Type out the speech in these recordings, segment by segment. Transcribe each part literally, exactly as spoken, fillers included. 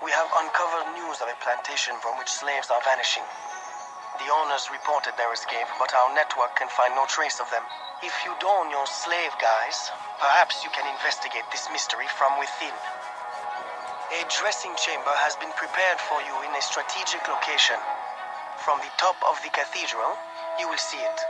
We have uncovered news of a plantation from which slaves are vanishing. The owners reported their escape, but our network can find no trace of them. If you don your slave guise, perhaps you can investigate this mystery from within. A dressing chamber has been prepared for you in a strategic location. From the top of the cathedral, you will see it.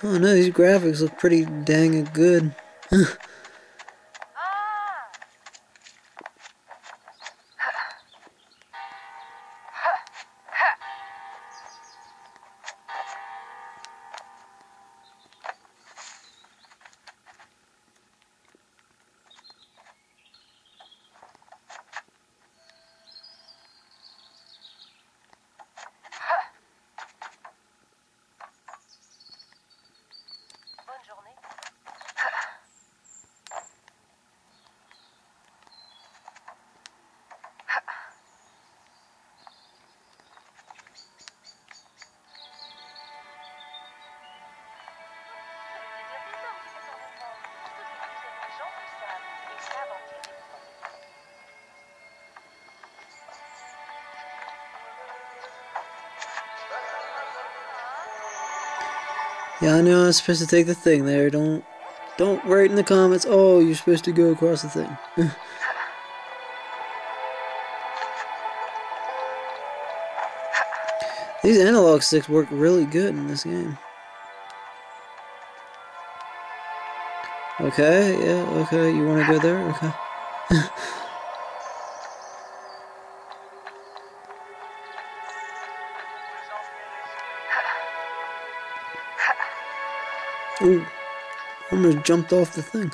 Oh no, these graphics look pretty dang good. Yeah, I know I was supposed to take the thing there. Don't, don't write in the comments, oh, you're supposed to go across the thing. These analog sticks work really good in this game. Okay, yeah, okay, you want to go there? Okay. Ooh, almost jumped off the thing.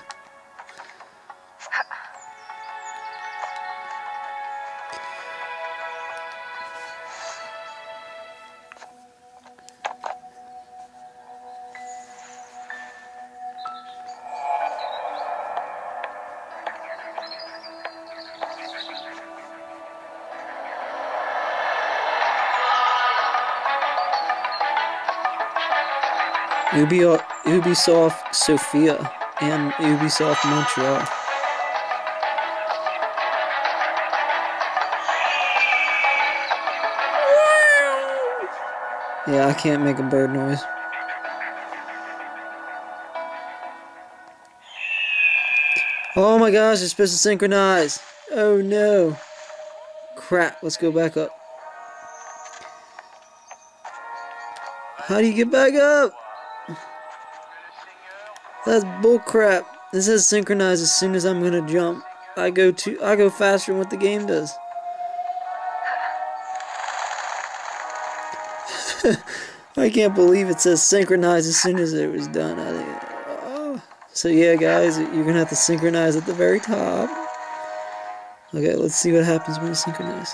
Ubisoft. Ubisoft Sofia and Ubisoft Montreal. Yeah, I can't make a bird noise. Oh my gosh, it's supposed to synchronize. Oh no. Crap, let's go back up. How do you get back up? That's bullcrap. This says synchronize as soon as I'm gonna jump. I go to I go faster than what the game does. I can't believe it says synchronize as soon as it was done. I think, oh. So yeah, guys, you're gonna have to synchronize at the very top. Okay, let's see what happens when you synchronize.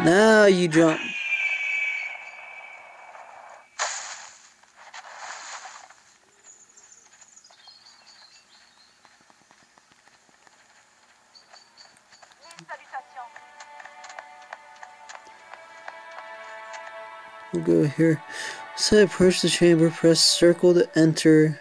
Now you jump. We'll go here. So I approach the chamber, press circle to enter.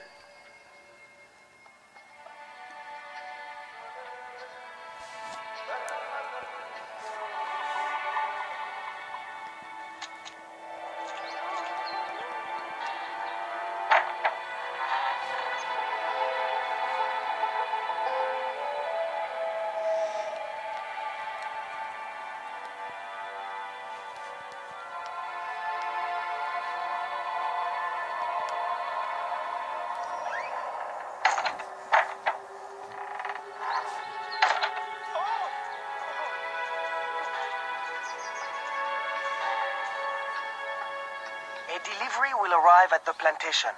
Delivery will arrive at the plantation.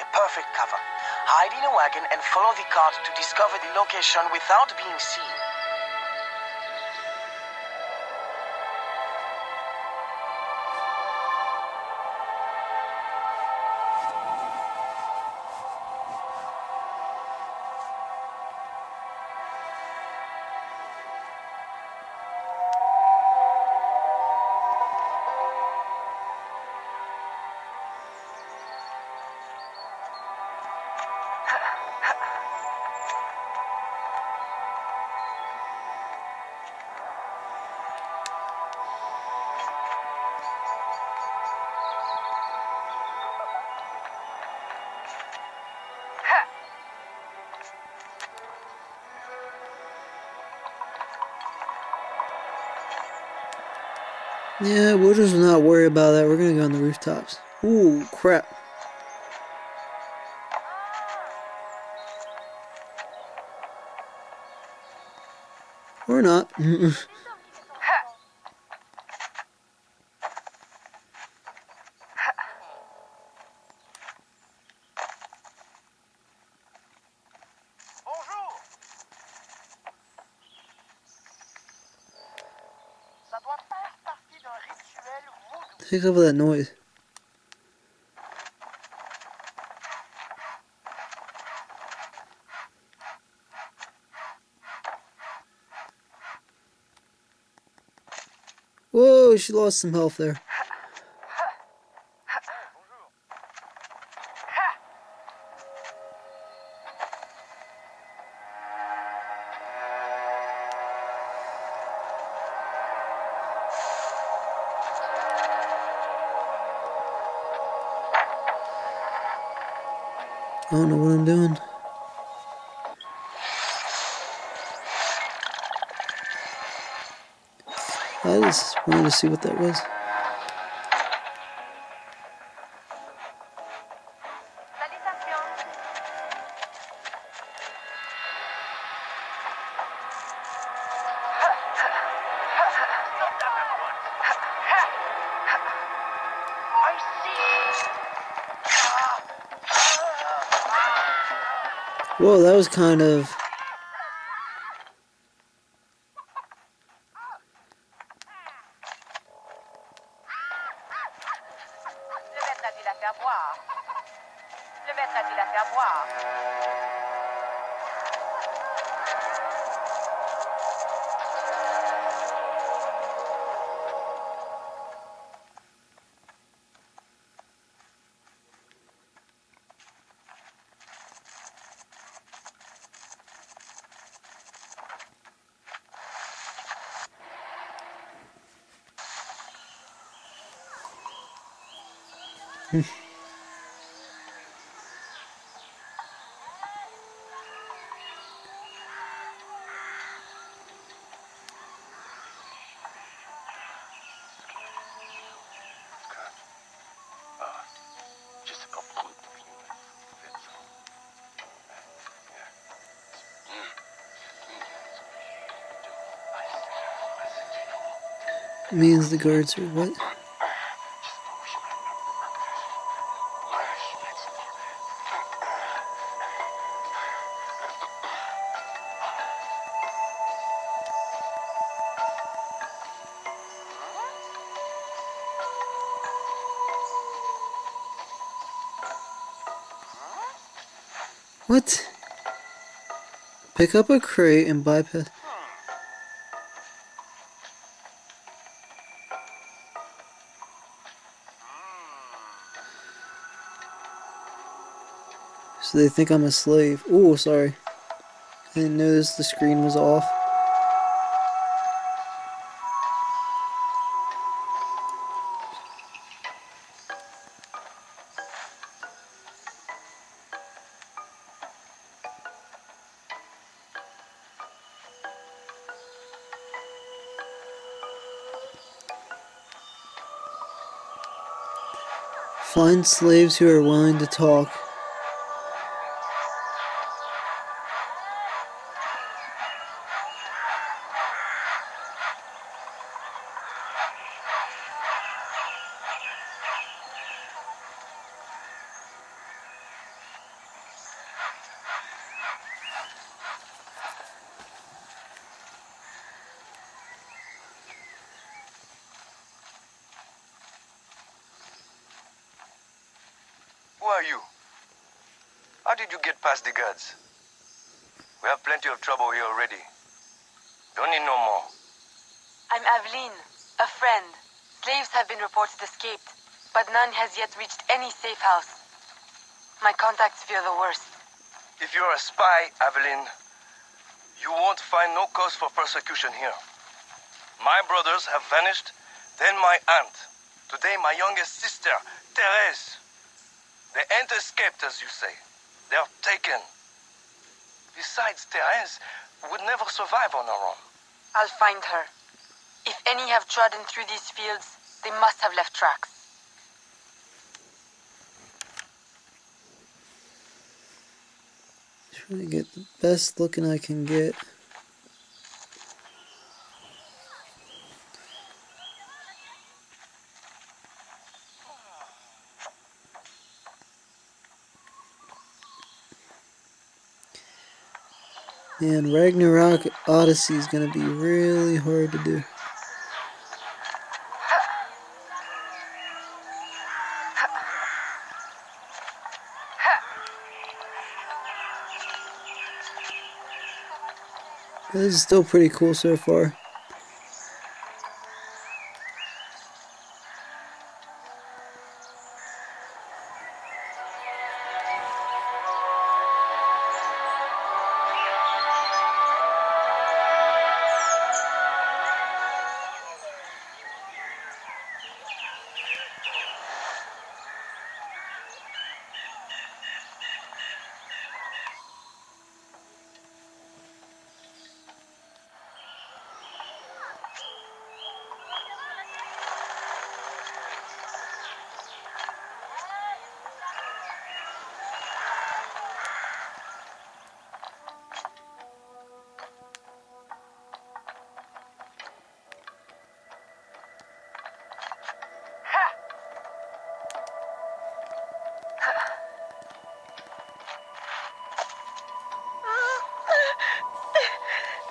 A perfect cover. Hide in a wagon and follow the cart to discover the location without being seen. Yeah, we'll just not worry about that. We're gonna go on the rooftops. Ooh, crap. Or not. Take over that noise. Whoa, she lost some health there. I don't know what I'm doing. I just wanted to see what that was. Whoa, that was kind of... Means the guards are what? What? Pick up a crate and bypass. So they think I'm a slave. Ooh, sorry. I didn't notice the screen was off. Find slaves who are willing to talk. Who are you? How did you get past the guards? We have plenty of trouble here already. Don't need no more. I'm Aveline, a friend. Slaves have been reported escaped, but none has yet reached any safe house. My contacts fear the worst. If you're a spy, Aveline, you won't find no cause for persecution here. My brothers have vanished, then my aunt. Today my youngest sister, Therese. They ain't escaped, as you say. They are taken. Besides, Therese would never survive on her own. I'll find her. If any have trodden through these fields, they must have left tracks. Trying to get the best looking I can get. And Ragnarok Odyssey is going to be really hard to do. But this is still pretty cool so far.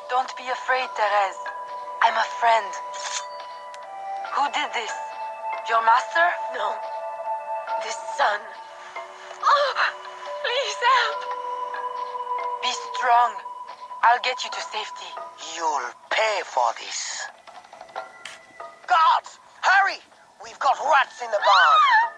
Don't be afraid, Therese. I'm a friend. Who did this? Your master? No. This son. Oh, please help. Be strong. I'll get you to safety. You'll pay for this. Guards, hurry! We've got rats in the barn.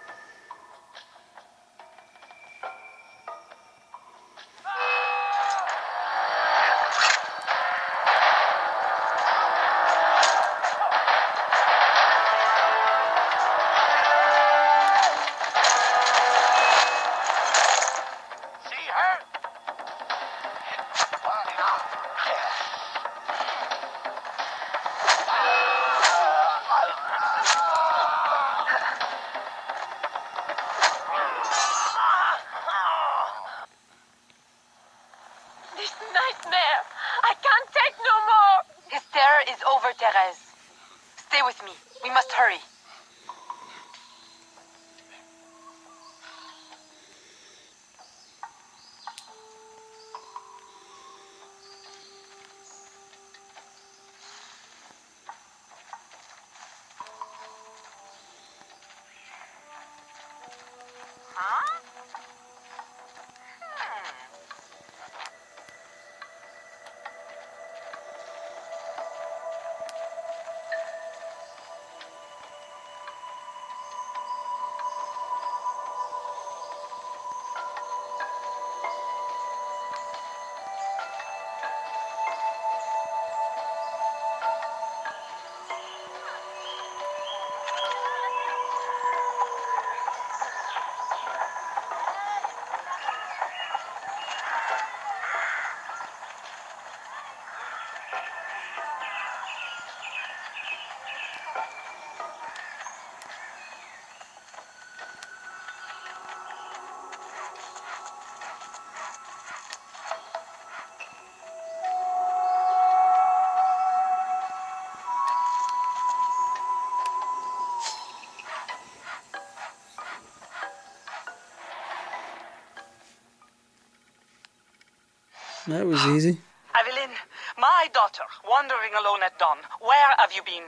That was easy. Aveline, my daughter, wandering alone at dawn. Where have you been?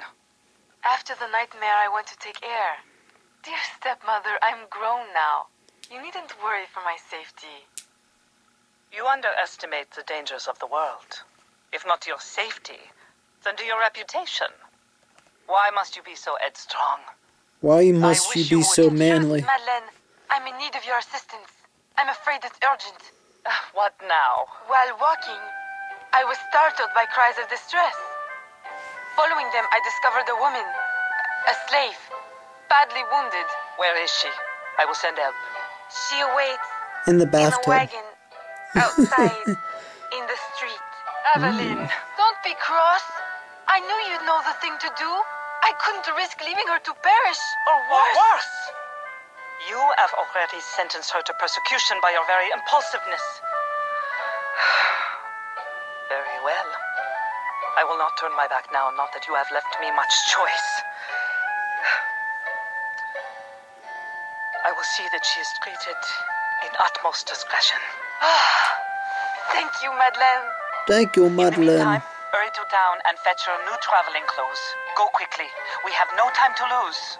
After the nightmare, I went to take air. Dear stepmother, I'm grown now. You needn't worry for my safety. You underestimate the dangers of the world. If not your safety, then to your reputation. Why must you be so headstrong? Why must you be so manly? Madeleine, I'm in need of your assistance. I'm afraid it's urgent. What now? While walking, I was startled by cries of distress. Following them, I discovered a woman, a slave, badly wounded. Where is she? I will send help. She awaits in the bathtub, in a wagon, outside, in the street. Aveline, mm. Don't be cross. I knew you'd know the thing to do. I couldn't risk leaving her to perish, or worse. Worse! You have already sentenced her to persecution by your very impulsiveness. Very well. I will not turn my back now, not that you have left me much choice. I will see that she is treated in utmost discretion. Thank you, Madeleine. Thank you, Madeleine. Hurry to town and fetch her new traveling clothes. Go quickly. We have no time to lose.